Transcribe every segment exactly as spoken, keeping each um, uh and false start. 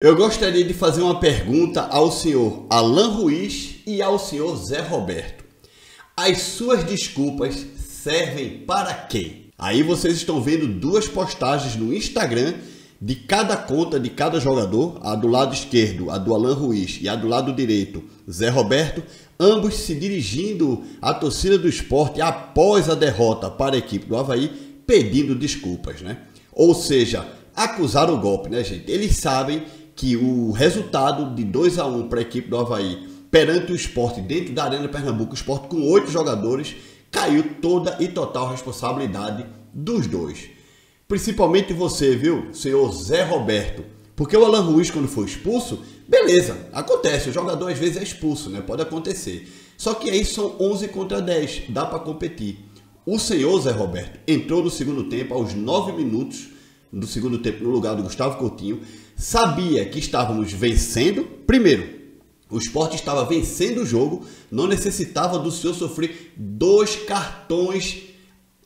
Eu gostaria de fazer uma pergunta ao senhor Allan Ruiz e ao senhor Zé Roberto. As suas desculpas servem para quê? Aí vocês estão vendo duas postagens no Instagram de cada conta de cada jogador, a do lado esquerdo, a do Allan Ruiz, e a do lado direito, Zé Roberto, ambos se dirigindo à torcida do Sport após a derrota para a equipe do Avaí, pedindo desculpas, né? Ou seja, acusaram o golpe, né, gente? Eles sabem que o resultado de dois a um para a equipe do Avaí perante o Sport dentro da Arena Pernambuco, o Sport com oito jogadores, caiu toda e total responsabilidade dos dois. Principalmente você, viu, senhor Zé Roberto. Porque o Allan Ruiz, quando foi expulso, beleza, acontece, o jogador às vezes é expulso, né? Pode acontecer. Só que aí são onze contra dez, dá para competir. O senhor Zé Roberto entrou no segundo tempo aos nove minutos do segundo tempo no lugar do Gustavo Coutinho, sabia que estávamos vencendo. Primeiro, o Sport estava vencendo o jogo, não necessitava do senhor sofrer dois cartões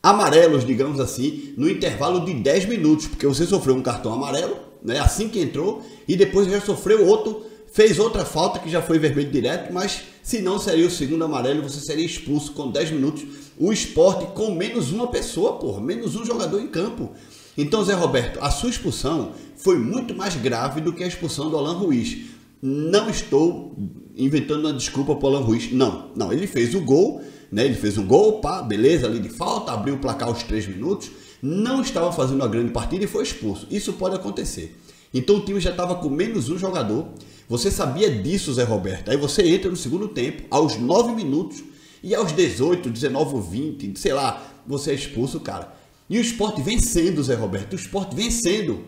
amarelos, digamos assim, no intervalo de dez minutos, porque você sofreu um cartão amarelo, né, assim que entrou, e depois já sofreu outro, fez outra falta que já foi vermelho direto, mas se não seria o segundo amarelo, você seria expulso com dez minutos, o Sport com menos uma pessoa, porra, menos um jogador em campo. Então, Zé Roberto, a sua expulsão foi muito mais grave do que a expulsão do Allan Ruiz. Não estou inventando uma desculpa para o Allan Ruiz, não. Não, ele fez o gol, né? Ele fez um gol, pá, beleza, ali de falta, abriu o placar aos três minutos, não estava fazendo uma grande partida e foi expulso. Isso pode acontecer. Então o time já estava com menos um jogador, você sabia disso, Zé Roberto. Aí você entra no segundo tempo, aos nove minutos, e aos dezoito, dezenove, vinte, sei lá, você é expulso, cara. E o Sport vencendo, Zé Roberto, o Sport vencendo.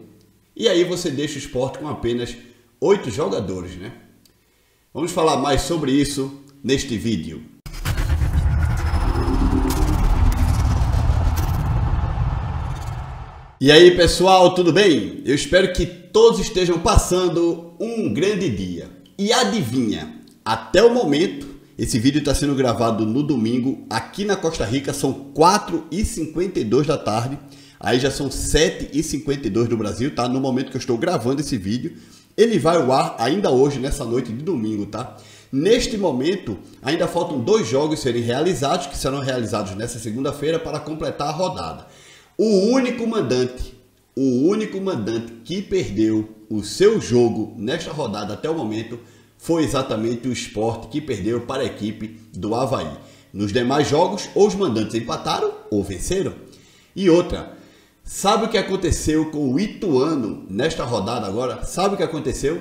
E aí você deixa o Sport com apenas oito jogadores, né? Vamos falar mais sobre isso neste vídeo. E aí, pessoal, tudo bem? Eu espero que todos estejam passando um grande dia. E adivinha, até o momento... Esse vídeo está sendo gravado no domingo, aqui na Costa Rica são quatro e cinquenta e dois da tarde, aí já são sete e cinquenta e dois do Brasil, tá? No momento que eu estou gravando esse vídeo, ele vai ao ar ainda hoje, nessa noite de domingo, tá? Neste momento, ainda faltam dois jogos serem realizados, que serão realizados nessa segunda-feira para completar a rodada. O único mandante, o único mandante que perdeu o seu jogo nesta rodada até o momento, foi exatamente o Sport, que perdeu para a equipe do Avaí. Nos demais jogos, ou os mandantes empataram ou venceram. E outra, sabe o que aconteceu com o Ituano nesta rodada agora? Sabe o que aconteceu?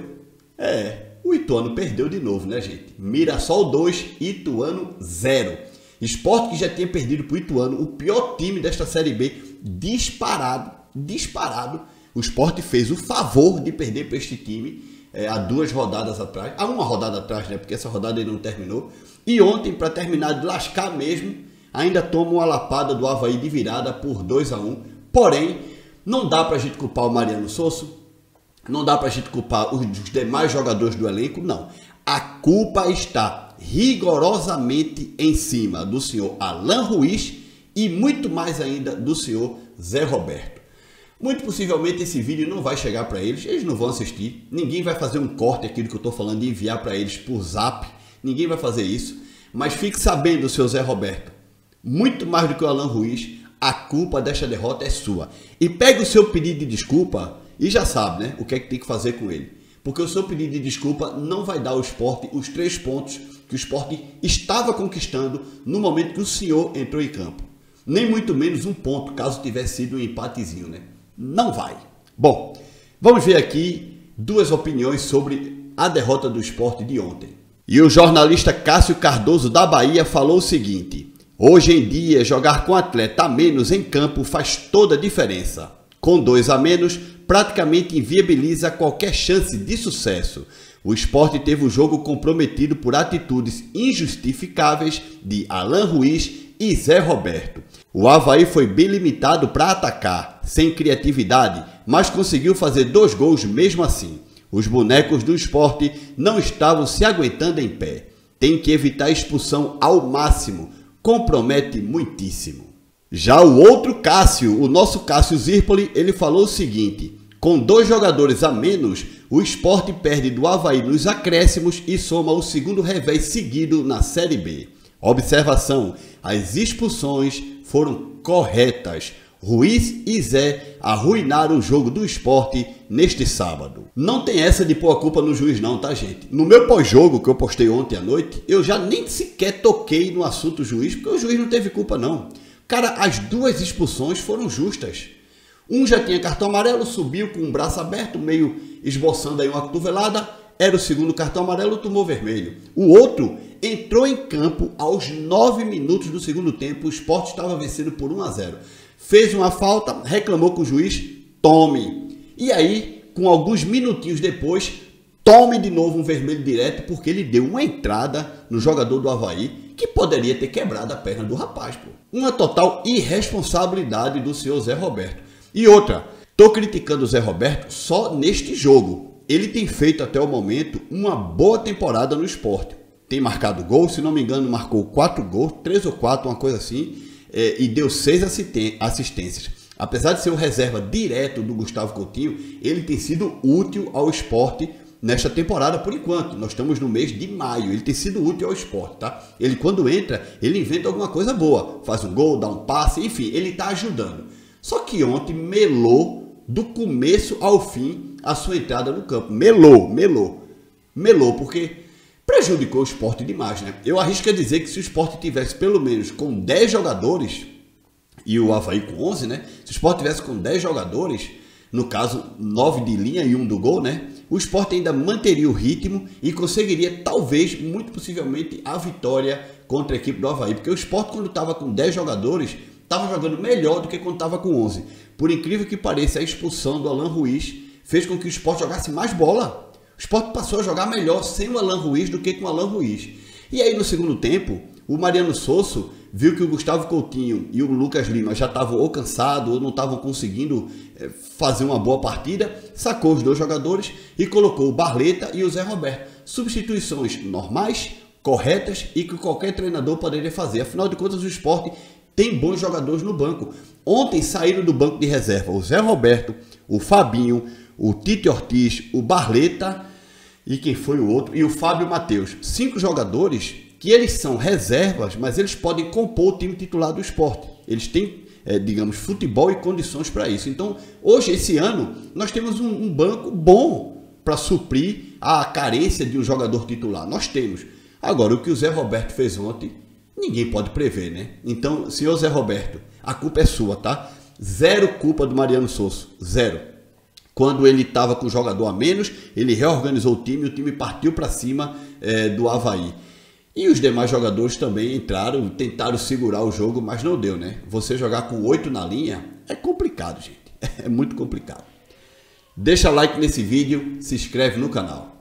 É, o Ituano perdeu de novo, né, gente? Mirassol dois, Ituano zero. Sport, que já tinha perdido para o Ituano, o pior time desta Série B, disparado, disparado. O Sport fez o favor de perder para este time, É, há duas rodadas atrás, há uma rodada atrás, né? Porque essa rodada ainda não terminou. E ontem, para terminar de lascar mesmo, ainda toma uma lapada do Avaí de virada por dois a um. Porém, não dá para a gente culpar o Mariano Souza, não dá para a gente culpar os demais jogadores do elenco, não. A culpa está rigorosamente em cima do senhor Allan Ruiz e muito mais ainda do senhor Zé Roberto. Muito possivelmente esse vídeo não vai chegar para eles, eles não vão assistir, ninguém vai fazer um corte aqui do que eu estou falando e enviar para eles por zap, ninguém vai fazer isso, mas fique sabendo, seu Zé Roberto, muito mais do que o Allan Ruiz, a culpa desta derrota é sua. E pegue o seu pedido de desculpa e já sabe, né, o que é que tem que fazer com ele, porque o seu pedido de desculpa não vai dar ao Sport os três pontos que o Sport estava conquistando no momento que o senhor entrou em campo, nem muito menos um ponto, caso tivesse sido um empatezinho, né? Não vai. Bom, vamos ver aqui duas opiniões sobre a derrota do Sport de ontem. E o jornalista Cássio Cardoso da Bahia falou o seguinte: hoje em dia, jogar com atleta a menos em campo faz toda a diferença. Com dois a menos, praticamente inviabiliza qualquer chance de sucesso. O Sport teve o jogo comprometido por atitudes injustificáveis de Allan Ruiz e Zé Roberto. O Avaí foi bem limitado para atacar, sem criatividade, mas conseguiu fazer dois gols mesmo assim. Os bonecos do Sport não estavam se aguentando em pé. Tem que evitar a expulsão ao máximo, compromete muitíssimo. Já o outro Cássio, o nosso Cássio Zirpoli, ele falou o seguinte: com dois jogadores a menos, O Sport perde do Avaí nos acréscimos e soma o segundo revés seguido na Série B. Observação: as expulsões foram corretas. Ruiz e Zé arruinaram o jogo do Sport neste sábado. Não tem essa de pôr a culpa no juiz não, tá gente? No meu pós-jogo que eu postei ontem à noite, eu já nem sequer toquei no assunto juiz, porque o juiz não teve culpa não. Cara, as duas expulsões foram justas. Um já tinha cartão amarelo, subiu com o braço aberto, meio esboçando aí uma cotovelada, era o segundo cartão amarelo, tomou vermelho. O outro entrou em campo aos nove minutos do segundo tempo, o Sport estava vencendo por um a zero. Fez uma falta, reclamou com o juiz, tome. E aí, com alguns minutinhos depois, tome de novo um vermelho direto, porque ele deu uma entrada no jogador do Avaí, que poderia ter quebrado a perna do rapaz. Pô. Uma total irresponsabilidade do senhor Zé Roberto. E outra, tô criticando o Zé Roberto só neste jogo. Ele tem feito até o momento uma boa temporada no Sport. Tem marcado gol, se não me engano, marcou quatro gols, três ou quatro, uma coisa assim. É, e deu seis assistências. Apesar de ser o reserva direto do Gustavo Coutinho, ele tem sido útil ao Sport nesta temporada por enquanto. Nós estamos no mês de maio, ele tem sido útil ao Sport, tá? Ele quando entra, ele inventa alguma coisa boa, faz um gol, dá um passe, enfim, ele tá ajudando. Só que ontem melou do começo ao fim a sua entrada no campo. Melou, melou, melou, porque prejudicou o Sport demais, né? Eu arrisco a dizer que se o Sport tivesse pelo menos com dez jogadores, e o Avaí com onze, né? Se o Sport tivesse com dez jogadores, no caso nove de linha e um do gol, né? O Sport ainda manteria o ritmo e conseguiria, talvez, muito possivelmente, a vitória contra a equipe do Avaí. Porque o Sport, quando estava com dez jogadores, estava jogando melhor do que quando estava com onze. Por incrível que pareça, a expulsão do Allan Ruiz fez com que o Sport jogasse mais bola. O Sport passou a jogar melhor sem o Allan Ruiz do que com o Allan Ruiz. E aí no segundo tempo, o Mariano Souza viu que o Gustavo Coutinho e o Lucas Lima já estavam ou cansados ou não estavam conseguindo fazer uma boa partida, sacou os dois jogadores e colocou o Barleta e o Zé Roberto. Substituições normais, corretas e que qualquer treinador poderia fazer. Afinal de contas, o Sport tem bons jogadores no banco. Ontem saíram do banco de reserva o Zé Roberto, o Fabinho, o Tito Ortiz, o Barleta e quem foi o outro? E o Fábio Matheus. Cinco jogadores que eles são reservas, mas eles podem compor o time titular do Sport. Eles têm, é, digamos, futebol e condições para isso. Então, hoje, esse ano, nós temos um, um banco bom para suprir a carência de um jogador titular. Nós temos. Agora, o que o Zé Roberto fez ontem, ninguém pode prever, né? Então, senhor Zé Roberto, a culpa é sua, tá? Zero culpa do Mariano Souza. Zero. Quando ele estava com o jogador a menos, ele reorganizou o time, o time partiu para cima é, do Avaí. E os demais jogadores também entraram, tentaram segurar o jogo, mas não deu, né? Você jogar com oito na linha é complicado, gente. É muito complicado. Deixa like nesse vídeo, se inscreve no canal.